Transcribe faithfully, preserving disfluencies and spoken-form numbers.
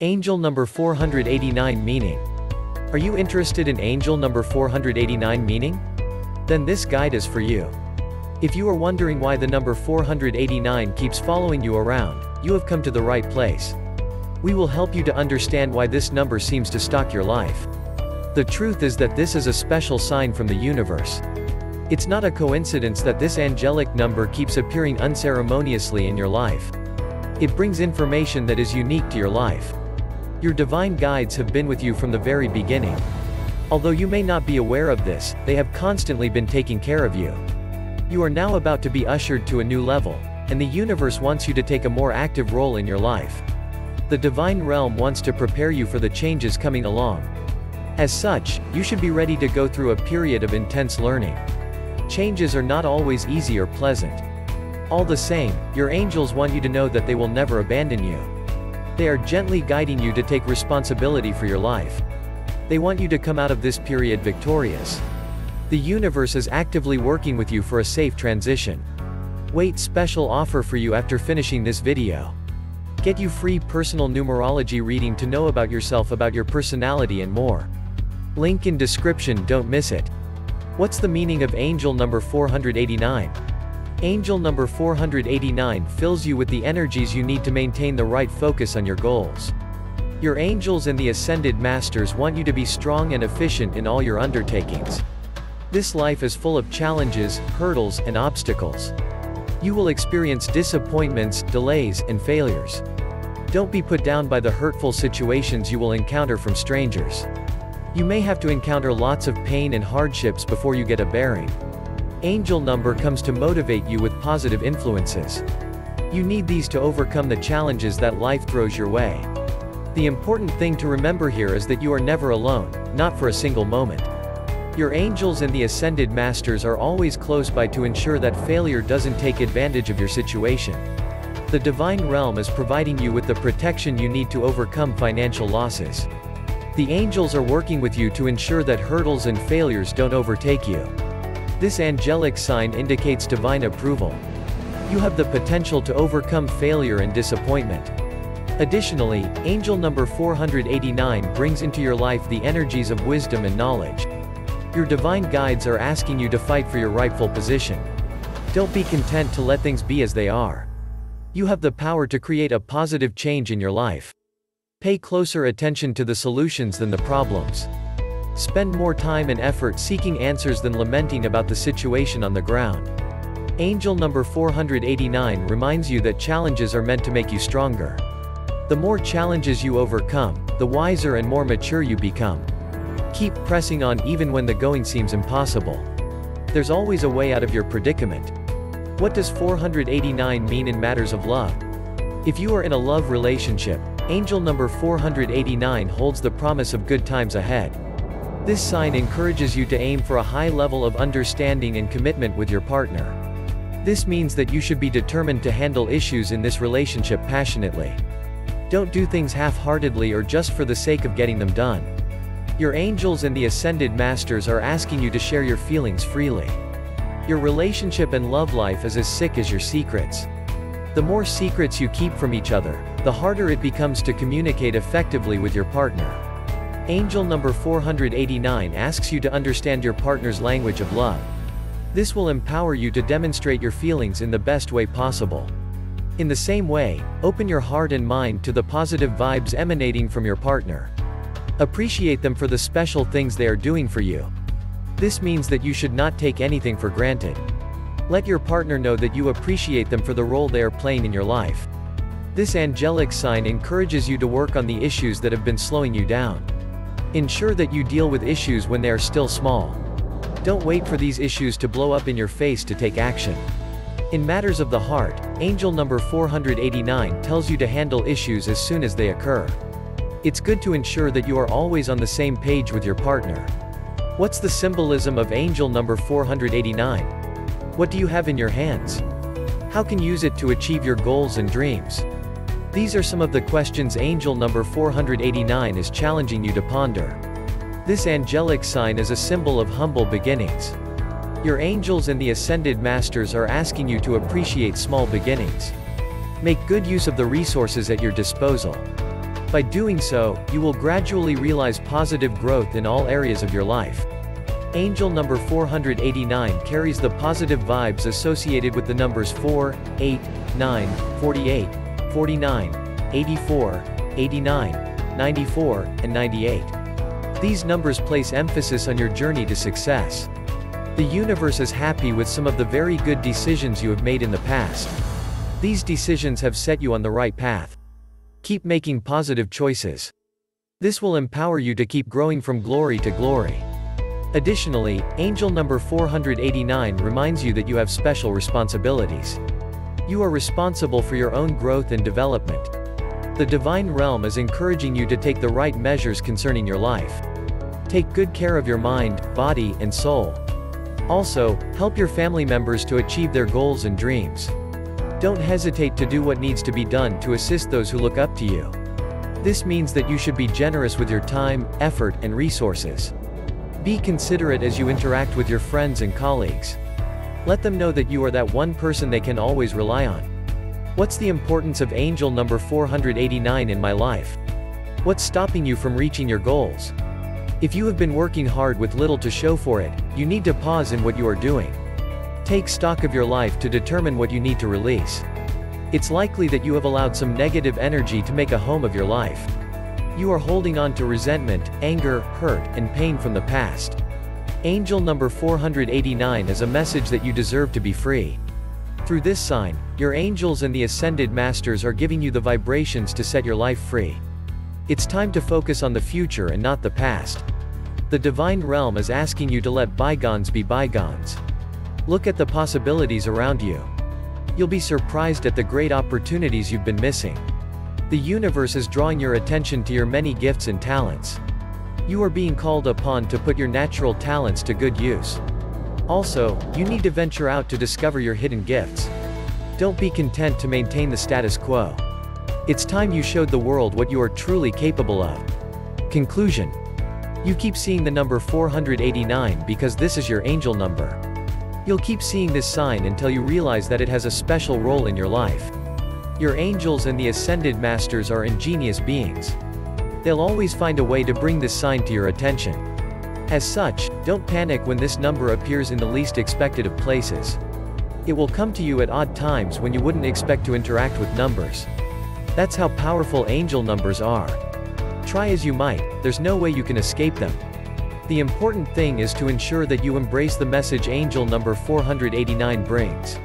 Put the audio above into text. Angel number four hundred eighty-nine meaning. Are you interested in angel number four hundred eighty-nine meaning? Then this guide is for you. If you are wondering why the number four hundred eighty-nine keeps following you around, you have come to the right place. We will help you to understand why this number seems to stalk your life. The truth is that this is a special sign from the universe. It's not a coincidence that this angelic number keeps appearing unceremoniously in your life. It brings information that is unique to your life. Your divine guides have been with you from the very beginning. Although you may not be aware of this, they have constantly been taking care of you. You are now about to be ushered to a new level, and the universe wants you to take a more active role in your life. The divine realm wants to prepare you for the changes coming along. As such, you should be ready to go through a period of intense learning. Changes are not always easy or pleasant. All the same, your angels want you to know that they will never abandon you. They are gently guiding you to take responsibility for your life. They want you to come out of this period victorious. The universe is actively working with you for a safe transition. Wait, special offer for you after finishing this video. Get you free personal numerology reading to know about yourself, about your personality and more. Link in description, don't miss it. What's the meaning of angel number four hundred eighty-nine? Angel number four hundred eighty-nine fills you with the energies you need to maintain the right focus on your goals. Your angels and the Ascended Masters want you to be strong and efficient in all your undertakings. This life is full of challenges, hurdles, and obstacles. You will experience disappointments, delays, and failures. Don't be put down by the hurtful situations you will encounter from strangers. You may have to encounter lots of pain and hardships before you get a bearing. Angel number comes to motivate you with positive influences. You need these to overcome the challenges that life throws your way. The important thing to remember here is that you are never alone, not for a single moment. Your angels and the Ascended Masters are always close by to ensure that failure doesn't take advantage of your situation. The divine realm is providing you with the protection you need to overcome financial losses. The angels are working with you to ensure that hurdles and failures don't overtake you. This angelic sign indicates divine approval. You have the potential to overcome failure and disappointment. Additionally, angel number four hundred eighty-nine brings into your life the energies of wisdom and knowledge. Your divine guides are asking you to fight for your rightful position. Don't be content to let things be as they are. You have the power to create a positive change in your life. Pay closer attention to the solutions than the problems. Spend more time and effort seeking answers than lamenting about the situation on the ground. Angel number four hundred eighty-nine reminds you that challenges are meant to make you stronger. The more challenges you overcome, the wiser and more mature you become. Keep pressing on even when the going seems impossible. There's always a way out of your predicament. What does four hundred eighty-nine mean in matters of love? If you are in a love relationship, angel number four hundred eighty-nine holds the promise of good times ahead. This sign encourages you to aim for a high level of understanding and commitment with your partner. This means that you should be determined to handle issues in this relationship passionately. Don't do things half-heartedly or just for the sake of getting them done. Your angels and the Ascended Masters are asking you to share your feelings freely. Your relationship and love life is as sick as your secrets. The more secrets you keep from each other, the harder it becomes to communicate effectively with your partner. Angel number four hundred eighty-nine asks you to understand your partner's language of love. This will empower you to demonstrate your feelings in the best way possible. In the same way, open your heart and mind to the positive vibes emanating from your partner. Appreciate them for the special things they are doing for you. This means that you should not take anything for granted. Let your partner know that you appreciate them for the role they are playing in your life. This angelic sign encourages you to work on the issues that have been slowing you down. Ensure that you deal with issues when they are still small. Don't wait for these issues to blow up in your face to take action. In matters of the heart, angel number four hundred eighty-nine tells you to handle issues as soon as they occur. It's good to ensure that you are always on the same page with your partner. What's the symbolism of angel number four hundred eighty-nine? What do you have in your hands? How can you use it to achieve your goals and dreams? These are some of the questions angel number four hundred eighty-nine is challenging you to ponder. This angelic sign is a symbol of humble beginnings. Your angels and the Ascended Masters are asking you to appreciate small beginnings. Make good use of the resources at your disposal. By doing so, you will gradually realize positive growth in all areas of your life. Angel number four hundred eighty-nine carries the positive vibes associated with the numbers four, eight, nine, forty-eight, forty-nine, eighty-four, eighty-nine, ninety-four, and ninety-eight. These numbers place emphasis on your journey to success. The universe is happy with some of the very good decisions you have made in the past. These decisions have set you on the right path. Keep making positive choices. This will empower you to keep growing from glory to glory. Additionally, angel number four hundred eighty-nine reminds you that you have special responsibilities. You are responsible for your own growth and development. The divine realm is encouraging you to take the right measures concerning your life. Take good care of your mind, body, and soul. Also, help your family members to achieve their goals and dreams. Don't hesitate to do what needs to be done to assist those who look up to you. This means that you should be generous with your time, effort, and resources. Be considerate as you interact with your friends and colleagues. Let them know that you are that one person they can always rely on. What's the importance of angel number four hundred eighty-nine in my life? What's stopping you from reaching your goals? If you have been working hard with little to show for it, you need to pause in what you are doing. Take stock of your life to determine what you need to release. It's likely that you have allowed some negative energy to make a home of your life. You are holding on to resentment, anger, hurt, and pain from the past. Angel number four hundred eighty-nine is a message that you deserve to be free. Through this sign, your angels and the Ascended Masters are giving you the vibrations to set your life free. It's time to focus on the future and not the past. The divine realm is asking you to let bygones be bygones. Look at the possibilities around you. You'll be surprised at the great opportunities you've been missing. The universe is drawing your attention to your many gifts and talents. You are being called upon to put your natural talents to good use. Also, you need to venture out to discover your hidden gifts. Don't be content to maintain the status quo. It's time you showed the world what you are truly capable of. Conclusion. You keep seeing the number four hundred eighty-nine because this is your angel number. You'll keep seeing this sign until you realize that it has a special role in your life. Your angels and the Ascended Masters are ingenious beings. They'll always find a way to bring this sign to your attention. As such, don't panic when this number appears in the least expected of places. It will come to you at odd times when you wouldn't expect to interact with numbers. That's how powerful angel numbers are. Try as you might, there's no way you can escape them. The important thing is to ensure that you embrace the message angel number four hundred eighty-nine brings.